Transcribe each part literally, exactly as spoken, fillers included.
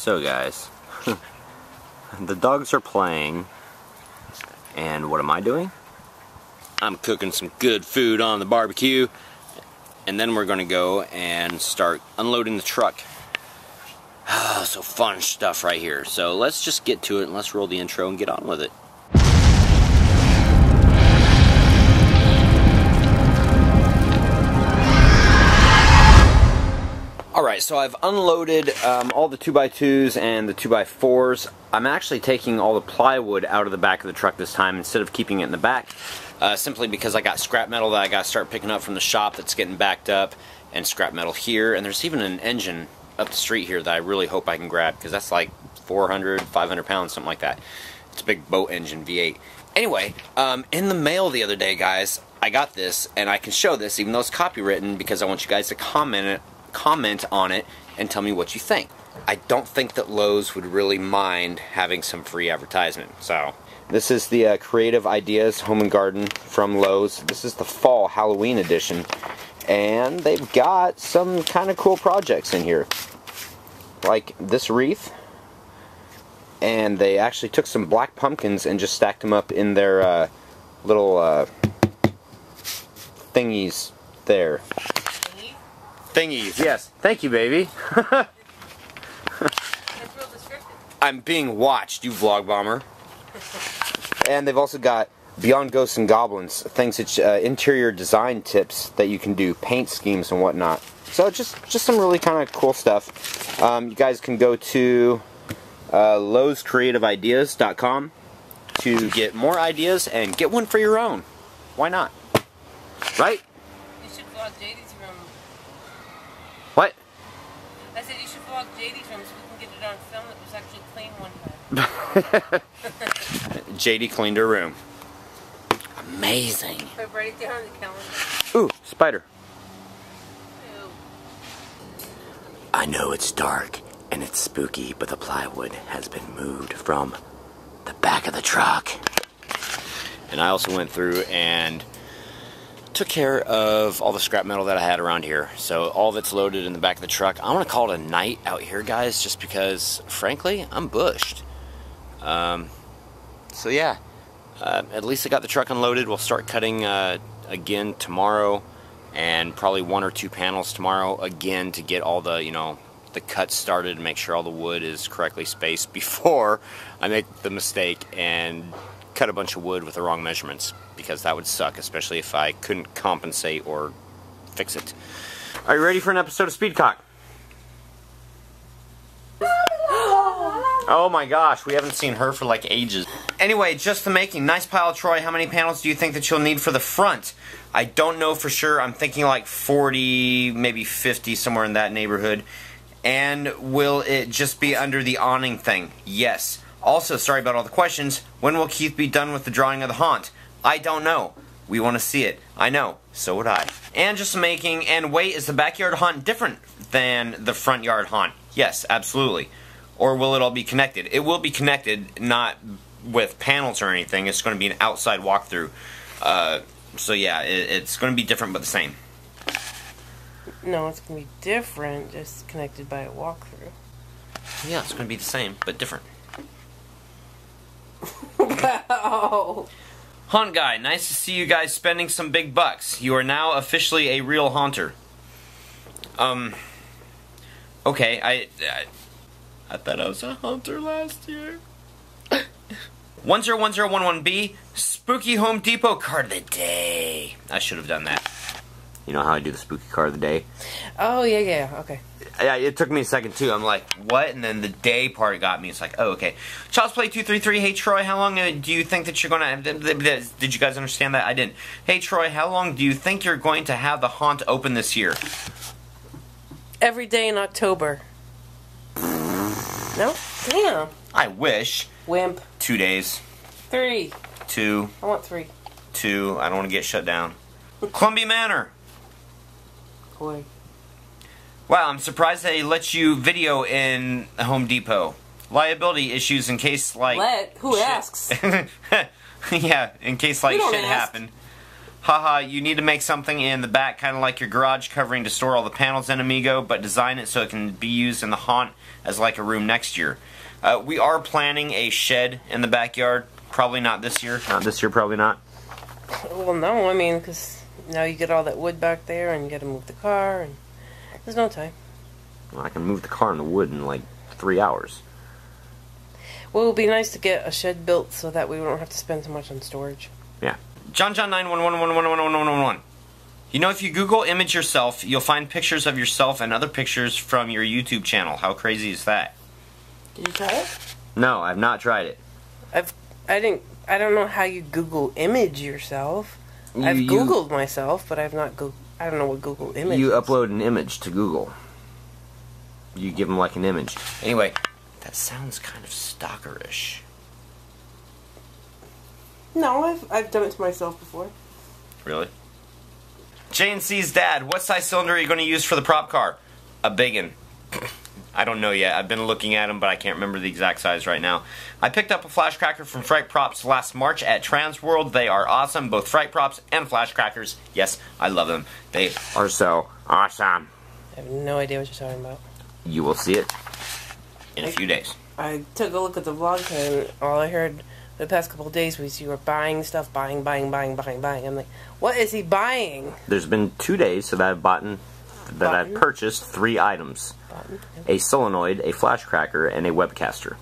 So guys, the dogs are playing, and what am I doing? I'm cooking some good food on the barbecue, and then we're gonna go and start unloading the truck. Oh, so fun stuff right here. So let's just get to it, and let's roll the intro and get on with it. Alright, so I've unloaded um, all the two by twos and the two by fours. I'm actually taking all the plywood out of the back of the truck this time instead of keeping it in the back, uh, simply because I got scrap metal that I got to start picking up from the shop that's getting backed up, and scrap metal here, and there's even an engine up the street here that I really hope I can grab, because that's like four hundred, five hundred pounds, something like that. It's a big boat engine V eight. Anyway, um, in the mail the other day, guys, I got this, and I can show this even though it's copywritten because I want you guys to comment it. Comment on it and tell me what you think. I don't think that Lowe's would really mind having some free advertisement. So this is the uh, Creative Ideas Home and Garden from Lowe's. This is the fall Halloween edition, and they've got some kind of cool projects in here, like this wreath, and they actually took some black pumpkins and just stacked them up in their uh, little uh, thingies there. Thingies. Yes. Thank you, baby. That's real descriptive. I'm being watched, you vlog bomber. And they've also got Beyond Ghosts and Goblins, things that uh, interior design tips that you can do, paint schemes and whatnot. So just just some really kind of cool stuff. Um, you guys can go to uh, Lowe's Creative Ideas dot com to get more ideas and get one for your own. Why not? Right? You should vlog J D's. What? I said you should vlog J D's room so we can get it on film that was actually clean one time. J D cleaned her room. Amazing. Put right there on the calendar. Ooh, spider. Ew. I know it's dark and it's spooky, but the plywood has been moved from the back of the truck. And I also went through and took care of all the scrap metal that I had around here. So all that's loaded in the back of the truck. I'm gonna call it a night out here, guys, just because frankly I'm bushed. Um, so yeah, uh, at least I got the truck unloaded. We'll start cutting uh, again tomorrow, and probably one or two panels tomorrow again to get all the, you know, the cuts started and make sure all the wood is correctly spaced before I make the mistake and cut a bunch of wood with the wrong measurements, because that would suck, especially if I couldn't compensate or fix it. Are you ready for an episode of Speedcock? Oh my gosh, we haven't seen her for like ages. Anyway, just the making. Nice pile, Troy. How many panels do you think that you'll need for the front? I don't know for sure. I'm thinking like forty, maybe fifty, somewhere in that neighborhood. And will it just be under the awning thing? Yes. Also, sorry about all the questions. When will Keith be done with the drawing of the haunt? I don't know. We want to see it. I know. So would I. And just making, and wait, is the backyard haunt different than the front yard haunt? Yes, absolutely. Or will it all be connected? It will be connected, not with panels or anything. It's going to be an outside walkthrough. Uh, so yeah, it, it's going to be different but the same. No, it's going to be different, just connected by a walkthrough. Yeah, it's going to be the same, but different. Wow. Haunt guy, nice to see you guys spending some big bucks. You are now officially a real haunter. Um. Okay, I I, I thought I was a haunter last year. one zero one zero one one B, spooky Home Depot card of the day. I should have done that. You know how I do the spooky card of the day? Oh yeah, yeah, okay. Yeah, it took me a second too. I'm like, what? And then the day part got me. It's like, oh, okay. Child's Play two three three. Hey Troy, how long do you think that you're gonna? Did you guys understand that? I didn't. Hey Troy, how long do you think you're going to have the haunt open this year? Every day in October. No, damn. I wish. Wimp. Two days. Three. Two. I want three. Two. I don't want to get shut down. Columbia Manor. Boy. Wow, I'm surprised they let you video in Home Depot. Liability issues in case like... Let? Who shit. Asks? Yeah, in case like shit ask. Happened. Haha, you need to make something in the back kind of like your garage covering to store all the panels in, amigo, but design it so it can be used in the haunt as like a room next year. Uh, we are planning a shed in the backyard. Probably not this year. Not this year, probably not. Well, no, I mean, because now you get all that wood back there and you got to move the car, and there's no time. Well, I can move the car and the wood in like three hours. Well, it would be nice to get a shed built so that we don't have to spend so much on storage. Yeah. John John nine one one one one one one one one one. You know, if you Google image yourself, you'll find pictures of yourself and other pictures from your YouTube channel. How crazy is that? Did you try it? No, I've not tried it. I've I didn't I don't know how you Google image yourself. You, I've Googled you, myself, but I've not go I don't know what Google image you is. You upload an image to Google. You give them like an image. Anyway, that sounds kind of stalkerish. No, I've I've done it to myself before. Really? J and C's dad, what size cylinder are you going to use for the prop car? A biggin. I don't know yet. I've been looking at them, but I can't remember the exact size right now. I picked up a flashcracker from Fright Props last March at Transworld. They are awesome, both Fright Props and flashcrackers. Yes, I love them. They are so awesome. I have no idea what you're talking about. You will see it in a few days. I took a look at the vlog, and all I heard the past couple of days was you were buying stuff, buying, buying, buying, buying, buying. I'm like, what is he buying? There's been two days that I've bought. That I've purchased three items. A solenoid, a flashcracker, and a webcaster.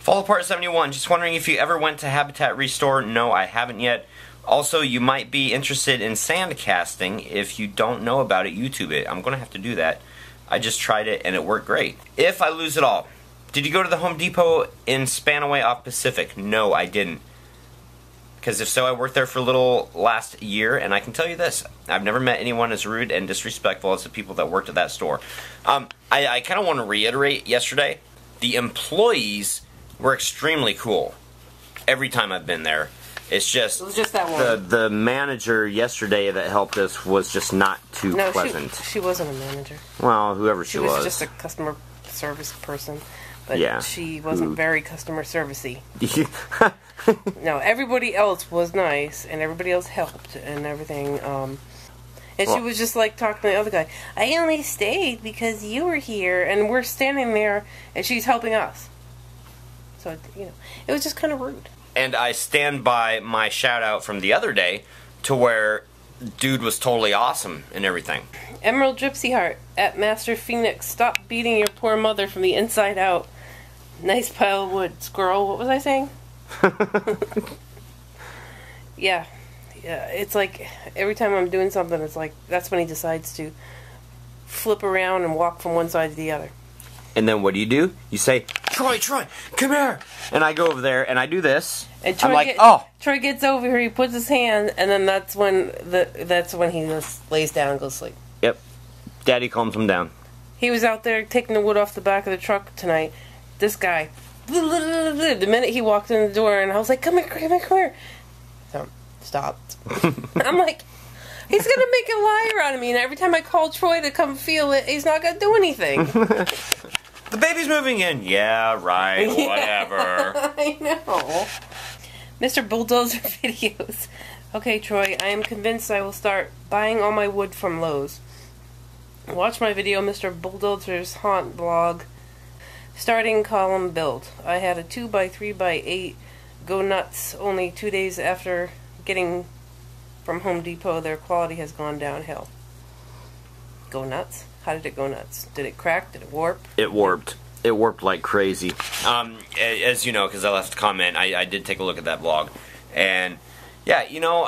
Fall Apart seventy-one, just wondering if you ever went to Habitat Restore. No, I haven't yet. Also, you might be interested in sand casting. If you don't know about it, YouTube it. I'm going to have to do that. I just tried it and it worked great. If I lose it all, did you go to the Home Depot in Spanaway off Pacific? No, I didn't. Because if so, I worked there for a little last year, and I can tell you this. I've never met anyone as rude and disrespectful as the people that worked at that store. Um, I, I kind of want to reiterate yesterday, the employees were extremely cool every time I've been there. It's just, it was just that one. The, the manager yesterday that helped us was just not too no, pleasant. She, she wasn't a manager. Well, whoever she, she was. She was just a customer service person. But yeah. She wasn't very customer servicey. No, everybody else was nice, and everybody else helped, and everything. Um, and well, she was just like talking to the other guy. I only stayed because you were here, and we're standing there, and she's helping us. So, you know, it was just kind of rude. And I stand by my shout out from the other day to where dude was totally awesome and everything. Emerald Gypsy Heart at Master Phoenix. Stop beating your poor mother from the inside out. Nice pile of wood, squirrel. What was I saying? yeah. Yeah. It's like every time I'm doing something, it's like that's when he decides to flip around and walk from one side to the other. And then what do you do? You say, Troy, Troy, come here. And I go over there and I do this. And Troy I'm like, get, oh. Troy gets over here, he puts his hand, and then that's when the that's when he just lays down and goes to sleep. Yep. Daddy calms him down. He was out there taking the wood off the back of the truck tonight. This guy, the minute he walked in the door, and I was like, come here, come here, come here. So, stopped. I'm like, he's going to make a liar out of me, and every time I call Troy to come feel it, he's not going to do anything. The baby's moving in. Yeah, right, yeah, whatever. I know. Mister Bulldozer Videos. Okay, Troy, I am convinced I will start buying all my wood from Lowe's. Watch my video, Mister Bulldozer's Haunt Blog. Starting column build. I had a two by three by eight go nuts only two days after getting from Home Depot. Their quality has gone downhill. Go nuts? How did it go nuts? Did it crack? Did it warp? It warped. It warped like crazy. Um, as you know, because I left a comment, I, I did take a look at that vlog. And, yeah, you know,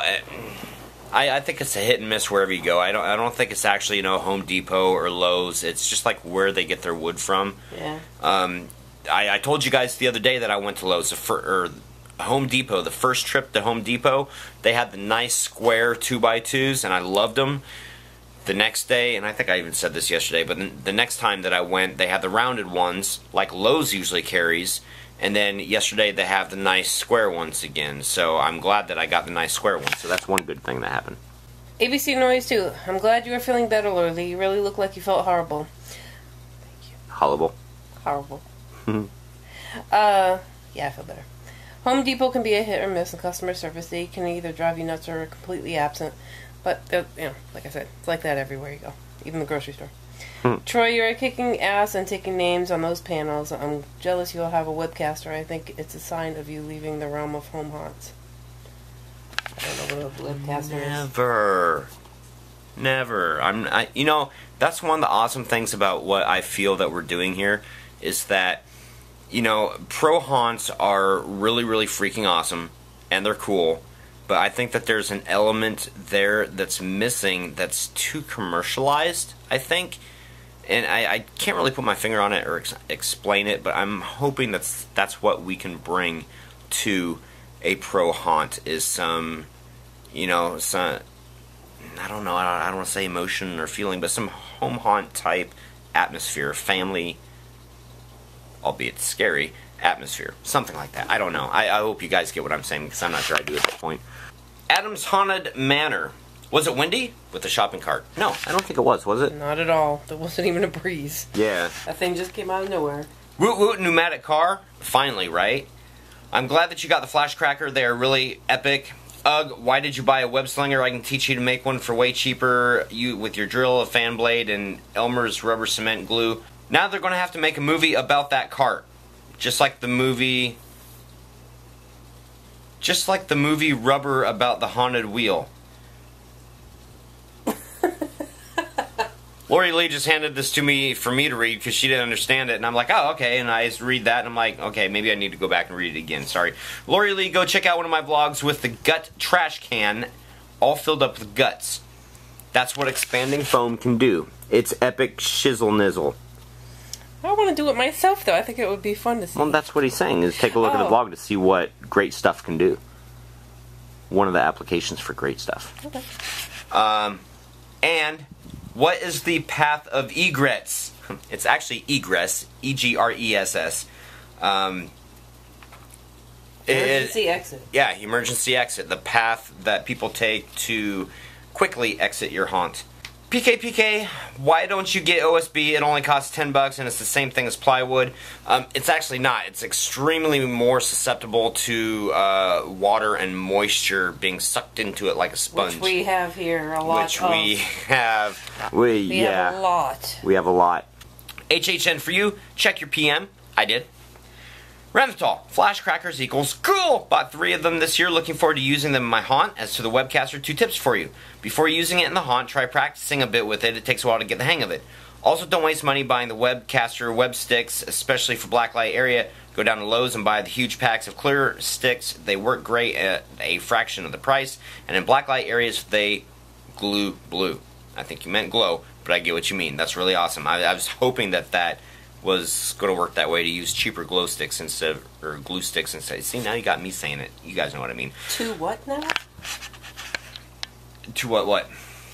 I, I think it's a hit and miss wherever you go. I don't I don't think it's actually, you know, Home Depot or Lowe's. It's just like where they get their wood from. Yeah. Um, I, I told you guys the other day that I went to Lowe's, for, or Home Depot, the first trip to Home Depot. They had the nice square two by twos, and I loved them. The next day, and I think I even said this yesterday, but the next time that I went, they had the rounded ones, like Lowe's usually carries, and then yesterday they have the nice square ones again, so I'm glad that I got the nice square ones, so that's one good thing that happened. A B C Noise too. I'm glad you are feeling better, Lurley. You really look like you felt horrible. Thank you. Horrible. Horrible. uh, yeah, I feel better. Home Depot can be a hit or miss in customer service. They can either drive you nuts or are completely absent. But, you know, like I said, it's like that everywhere you go, even the grocery store. Mm. Troy, you're kicking ass and taking names on those panels. I'm jealous you'll have a webcaster. I think it's a sign of you leaving the realm of home haunts. I don't know what a webcaster Never. is. Never. Never. I'm, I, you know, that's one of the awesome things about what I feel that we're doing here is that, you know, pro haunts are really, really freaking awesome, and they're cool, but I think that there's an element there that's missing that's too commercialized, I think. And I, I can't really put my finger on it or ex explain it, but I'm hoping that's, that's what we can bring to a pro haunt is some, you know, some... I don't know, I don't, I don't want to say emotion or feeling, but some home haunt type atmosphere, family, albeit scary, atmosphere. Something like that. I don't know. I, I hope you guys get what I'm saying, because I'm not sure I do at this point. Adam's Haunted Manor. Was it windy? With the shopping cart. No, I don't think it was, was it? Not at all. There wasn't even a breeze. Yeah. That thing just came out of nowhere. Root Root Pneumatic Car. Finally, right? I'm glad that you got the flashcracker. They are really epic. Ugh, why did you buy a web slinger? I can teach you to make one for way cheaper you with your drill, a fan blade, and Elmer's rubber cement glue. Now they're going to have to make a movie about that cart. Just like the movie... Just like the movie Rubber about the haunted wheel. Lori Lee just handed this to me for me to read because she didn't understand it. And I'm like, oh, okay. And I just read that and I'm like, okay, maybe I need to go back and read it again. Sorry. Lori Lee, go check out one of my vlogs with the gut trash can all filled up with guts. That's what expanding foam can do. It's epic shizzle nizzle. I want to do it myself, though. I think it would be fun to see. Well, that's what he's saying, is take a look oh. at the vlog to see what great stuff can do. One of the applications for great stuff. Okay. Um, and what is the path of egress? It's actually egress, E G R E S S. Um, emergency it, exit. Yeah, emergency exit. The path that people take to quickly exit your haunt. P K P K, why don't you get O S B? It only costs ten bucks and it's the same thing as plywood. Um, it's actually not. It's extremely more susceptible to uh, water and moisture being sucked into it like a sponge. Which we have here a lot Which of. we have. We, we yeah. have a lot. We have a lot. H H N for you. Check your P M. I did. Renthal, flashcrackers equals cool! Bought three of them this year, looking forward to using them in my haunt. As to the webcaster, two tips for you. Before using it in the haunt, try practicing a bit with it. It takes a while to get the hang of it. Also, don't waste money buying the webcaster web sticks, especially for blacklight area. Go down to Lowe's and buy the huge packs of clear sticks. They work great at a fraction of the price. And in blacklight areas, they glue blue. I think you meant glow, but I get what you mean. That's really awesome. I, I was hoping that that... was going to work that way, to use cheaper glow sticks instead of, or glue sticks instead. See, now you got me saying it. You guys know what I mean. To what now? To what what?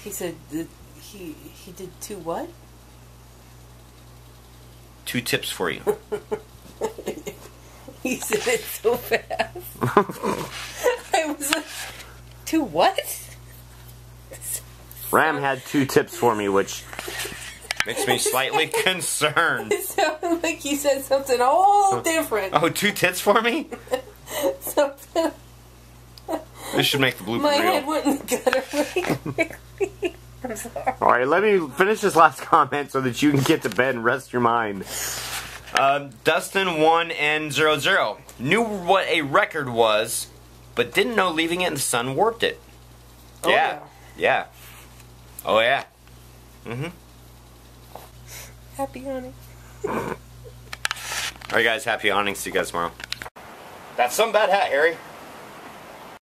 He said the, he he did two what? Two tips for you. He said it so fast. I was like, two what? Ram had two tips for me, which... makes me slightly concerned. It sounded like you said something all different. Oh, two tits for me? Something. This should make the blooper My real. head went in the gutter. I'm sorry. All right, let me finish this last comment so that you can get to bed and rest your mind. Uh, Dustin one N zero zero. Knew what a record was, but didn't know leaving it in the sun warped it. Oh, yeah. Yeah. Yeah. Oh, yeah. Mm-hmm. Happy awning. Alright guys, happy awnings. See you guys tomorrow. That's some bad hat, Harry.